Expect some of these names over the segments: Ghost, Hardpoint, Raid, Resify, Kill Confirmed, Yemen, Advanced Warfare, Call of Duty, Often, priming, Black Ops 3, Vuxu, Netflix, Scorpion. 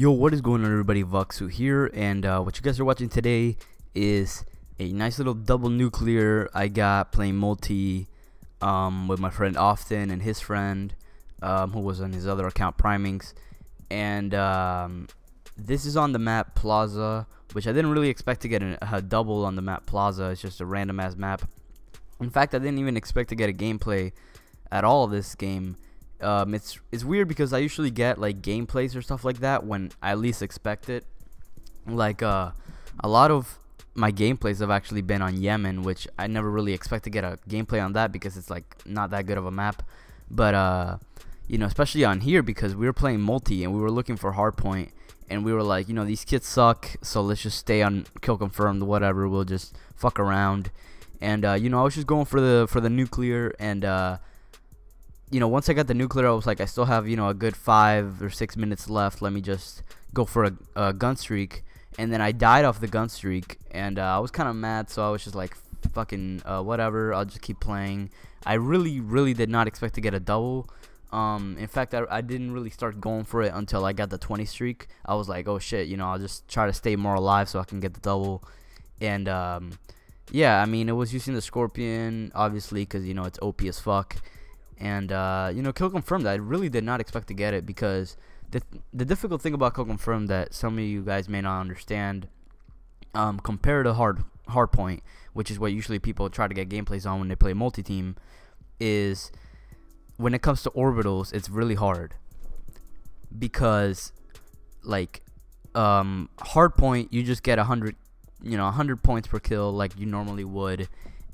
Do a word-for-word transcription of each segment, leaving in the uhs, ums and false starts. Yo, what is going on, everybody? Vuxu here, and uh, what you guys are watching today is a nice little double nuclear I got playing multi um, with my friend Often and his friend um, who was on his other account, Primings, and um, this is on the map Plaza, which I didn't really expect to get a, a double on the map Plaza. It's just a random ass map. In fact, I didn't even expect to get a gameplay at all of this game. Um, it's it's weird because I usually get like gameplays or stuff like that when I least expect it. Like uh, a lot of my gameplays have actually been on Yemen, which I never really expect to get a gameplay on that because it's like not that good of a map. But uh, you know, especially on here because we were playing multi and we were looking for Hardpoint and we were like, you know, these kids suck, so let's just stay on Kill Confirmed, whatever. We'll just fuck around. And uh, you know, I was just going for the for the nuclear and. Uh, You know, once I got the nuclear, I was like, I still have, you know, a good five or six minutes left. Let me just go for a, a gun streak. And then I died off the gun streak, and uh, I was kind of mad, so I was just like, fucking uh, whatever. I'll just keep playing. I really, really did not expect to get a double. Um, in fact, I, I didn't really start going for it until I got the twenty streak. I was like, oh shit, you know, I'll just try to stay more alive so I can get the double. And um, yeah, I mean, it was using the Scorpion, obviously, because, you know, it's O P as fuck. And, uh, you know, Kill Confirmed, I really did not expect to get it because the, th the difficult thing about Kill Confirmed that some of you guys may not understand, um, compared to hard Hardpoint, which is what usually people try to get gameplays on when they play multi-team, is when it comes to orbitals, it's really hard. Because, like, um, Hardpoint, you just get one hundred, you know, one hundred points per kill like you normally would,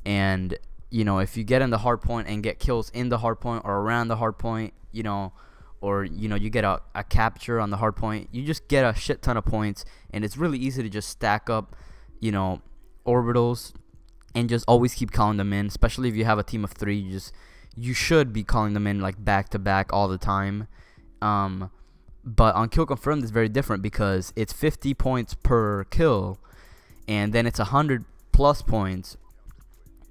and... You know, if you get in the hard point and get kills in the hard point or around the hard point, you know, or, you know, you get a, a capture on the hard point, you just get a shit ton of points. And it's really easy to just stack up, you know, orbitals and just always keep calling them in, especially if you have a team of three. You just you should be calling them in like back to back all the time. Um, but on Kill Confirmed, it's very different because it's fifty points per kill and then it's one hundred plus points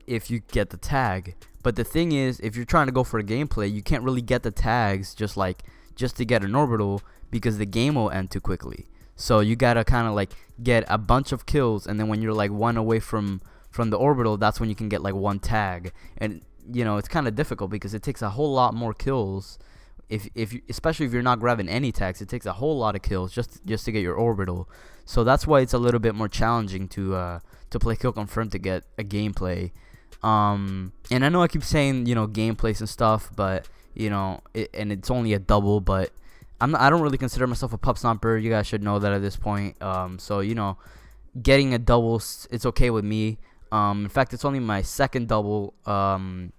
if you get the tag. But the thing is, if you're trying to go for a gameplay, you can't really get the tags just like just to get an orbital because the game will end too quickly. So you gotta kind of like get a bunch of kills, and then when you're like one away from from the orbital, that's when you can get like one tag. And you know, it's kind of difficult because it takes a whole lot more kills if if you, especially if you're not grabbing any tags, it takes a whole lot of kills just just to get your orbital. So that's why it's a little bit more challenging to uh to play Kill Confirmed to get a gameplay. Um, and I know I keep saying, you know, gameplays and stuff, but, you know, it, and it's only a double, but I'm not, I don't really consider myself a pup stomper. You guys should know that at this point. Um, so, you know, getting a double, it's okay with me. Um, in fact, it's only my second double, um,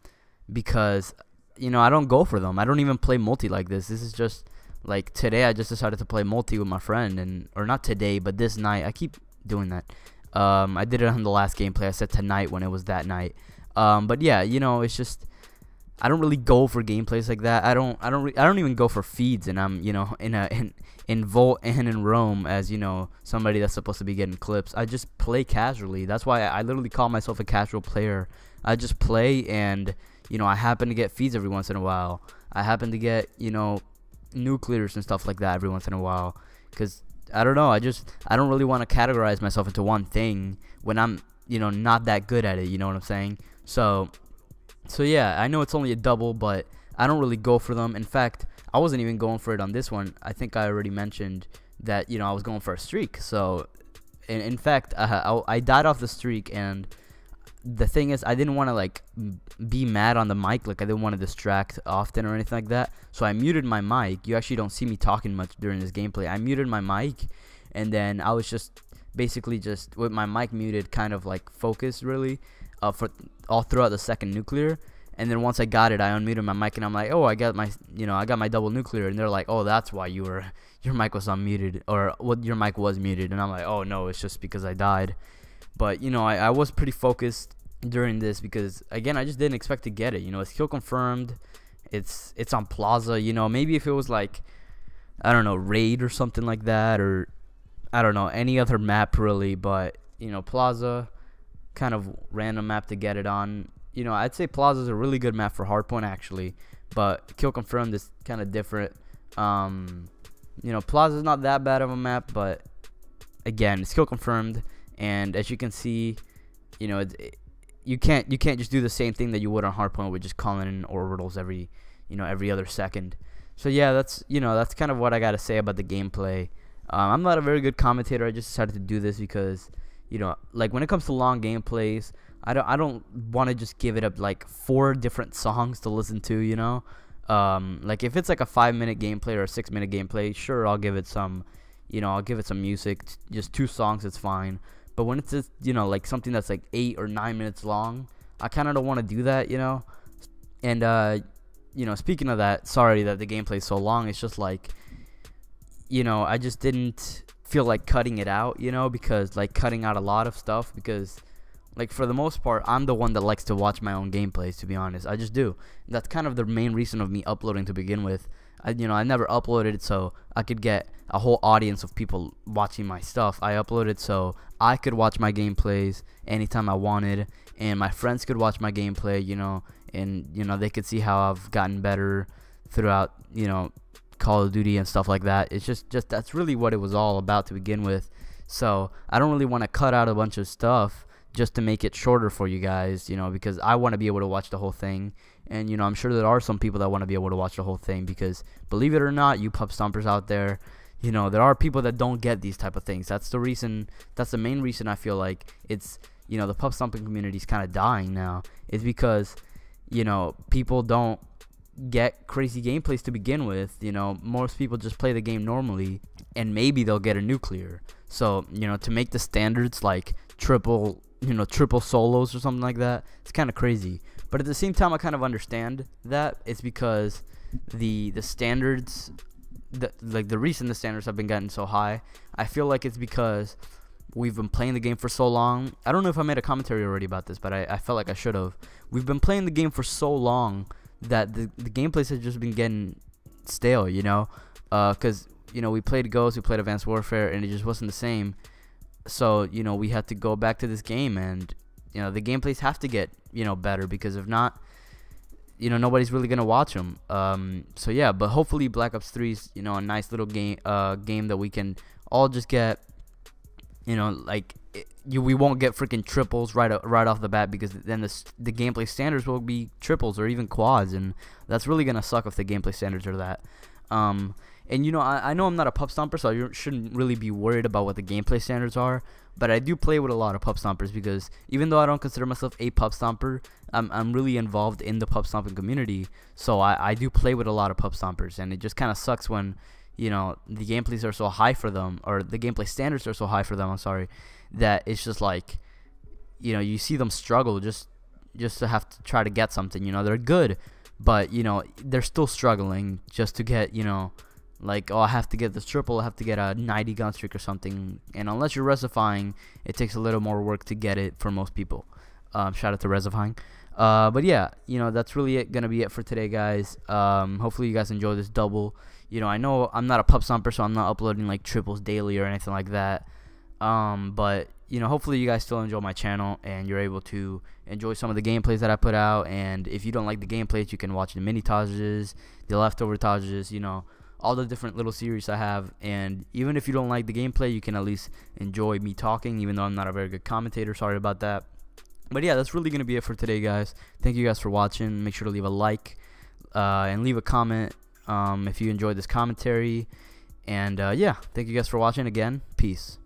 because, you know, I don't go for them. I don't even play multi like this. This is just, like, today I just decided to play multi with my friend, and, or not today, but this night. I keep doing that. Um, I did it on the last gameplay. I said tonight when it was that night. Um, but yeah, you know, it's just I don't really go for gameplays like that. I don't, I don't, re I don't even go for feeds. And I'm, you know, in a in in Volt and in Rome as you know somebody that's supposed to be getting clips. I just play casually. That's why I, I literally call myself a casual player. I just play, and you know, I happen to get feeds every once in a while. I happen to get, you know, nuclears and stuff like that every once in a while, because. I don't know. I just I don't really want to categorize myself into one thing when I'm, you know, not that good at it. You know what I'm saying? So, so yeah, I know it's only a double, but I don't really go for them. In fact, I wasn't even going for it on this one. I think I already mentioned that, you know, I was going for a streak. So, and in fact, uh, I, I died off the streak. And the thing is, I didn't want to like be mad on the mic. Like I didn't want to distract Often or anything like that. So I muted my mic. You actually don't see me talking much during this gameplay. I muted my mic, and then I was just basically just with my mic muted, kind of like focused really uh, for all throughout the second nuclear. And then once I got it, I unmuted my mic, and I'm like, oh, I got my, you know, I got my double nuclear. And they're like, oh, that's why you were your mic was unmuted, or what well, your mic was muted. And I'm like, oh no, it's just because I died. But you know, I, I was pretty focused during this because, again, I just didn't expect to get it. You know, it's Kill Confirmed, it's it's on Plaza. You know, maybe if it was like, I don't know, Raid or something like that, or I don't know, any other map really. But you know, Plaza, kind of random map to get it on. You know, I'd say Plaza's a really good map for Hardpoint actually, but Kill Confirmed is kind of different. Um, You know, Plaza's not that bad of a map, but again, it's Kill Confirmed, and as you can see, you know, it, it, you can't you can't just do the same thing that you would on Hardpoint with just calling in orbitals every you know every other second. So yeah, that's you know that's kind of what I gotta say about the gameplay. Um, I'm not a very good commentator. I just decided to do this because, you know, like when it comes to long gameplays, I don't I don't want to just give it up like four different songs to listen to. You know, um, like if it's like a five minute gameplay or a six minute gameplay, sure, I'll give it some, you know, I'll give it some music, just two songs, it's fine. But when it's just, you know, like something that's like eight or nine minutes long, I kind of don't want to do that, you know. And uh, you know, speaking of that, sorry that the gameplay's so long. It's just like, you know, I just didn't feel like cutting it out, you know, because like cutting out a lot of stuff, because like for the most part, I'm the one that likes to watch my own gameplays, to be honest. I just do. That's kind of the main reason of me uploading to begin with. I, you know, I never uploaded so I could get a whole audience of people watching my stuff. I uploaded so I could watch my gameplays anytime I wanted, and my friends could watch my gameplay, you know, and you know they could see how I've gotten better throughout, you know, Call of Duty and stuff like that. It's just just that's really what it was all about to begin with. So I don't really want to cut out a bunch of stuff just to make it shorter for you guys, you know, because I want to be able to watch the whole thing. And you know, I'm sure there are some people that want to be able to watch the whole thing, because believe it or not, you pub stompers out there, you know, there are people that don't get these type of things. That's the reason, that's the main reason I feel like it's, you know, the pub stomping community is kind of dying now, is because, you know, people don't get crazy gameplays to begin with. You know, most people just play the game normally, and maybe they'll get a nuclear. So, you know, to make the standards like triple, you know, triple solos or something like that, it's kind of crazy. But at the same time, I kind of understand that. It's because the the standards, the, like the reason the standards have been gotten so high, I feel like it's because we've been playing the game for so long. I don't know if I made a commentary already about this, but I, I felt like I should have. We've been playing the game for so long that the, the gameplays have just been getting stale, you know, because, uh, you know, we played Ghost, we played Advanced Warfare, and it just wasn't the same. So, you know, we had to go back to this game, and, you know, the gameplays have to get, you know, better, because if not, you know, nobody's really going to watch them. Um, so, yeah, but hopefully Black Ops three is, you know, a nice little game, uh, game that we can all just get, you know, like, it, you, we won't get freaking triples right right off the bat, because then the, the gameplay standards will be triples or even quads, and that's really going to suck if the gameplay standards are that. Um, and, you know, I, I know I'm not a pub stomper, so I shouldn't really be worried about what the gameplay standards are. But I do play with a lot of pub stompers, because even though I don't consider myself a pub stomper, I'm, I'm really involved in the pub stomping community. So I, I do play with a lot of pub stompers, and it just kind of sucks when, you know, the gameplays are so high for them, or the gameplay standards are so high for them, I'm sorry, that it's just like, you know, you see them struggle just just to have to try to get something. You know, they're good, but, you know, they're still struggling just to get, you know, like, oh, I have to get this triple, I have to get a ninety gun streak or something. And unless you're resifying, it takes a little more work to get it for most people. Um, shout out to resifying. Uh, but yeah, you know, that's really it, gonna be it for today, guys. Um, hopefully you guys enjoy this double. You know, I know I'm not a pub stomper, so I'm not uploading like triples daily or anything like that. Um, but you know, hopefully you guys still enjoy my channel, and you're able to enjoy some of the gameplays that I put out. And if you don't like the gameplays, you can watch the mini tages, the leftover tages, you know, all the different little series I have. And even if you don't like the gameplay, you can at least enjoy me talking, even though I'm not a very good commentator. Sorry about that. But yeah, that's really gonna be it for today, guys. Thank you guys for watching. Make sure to leave a like, uh, and leave a comment um, if you enjoyed this commentary. And uh, yeah, thank you guys for watching again. Peace.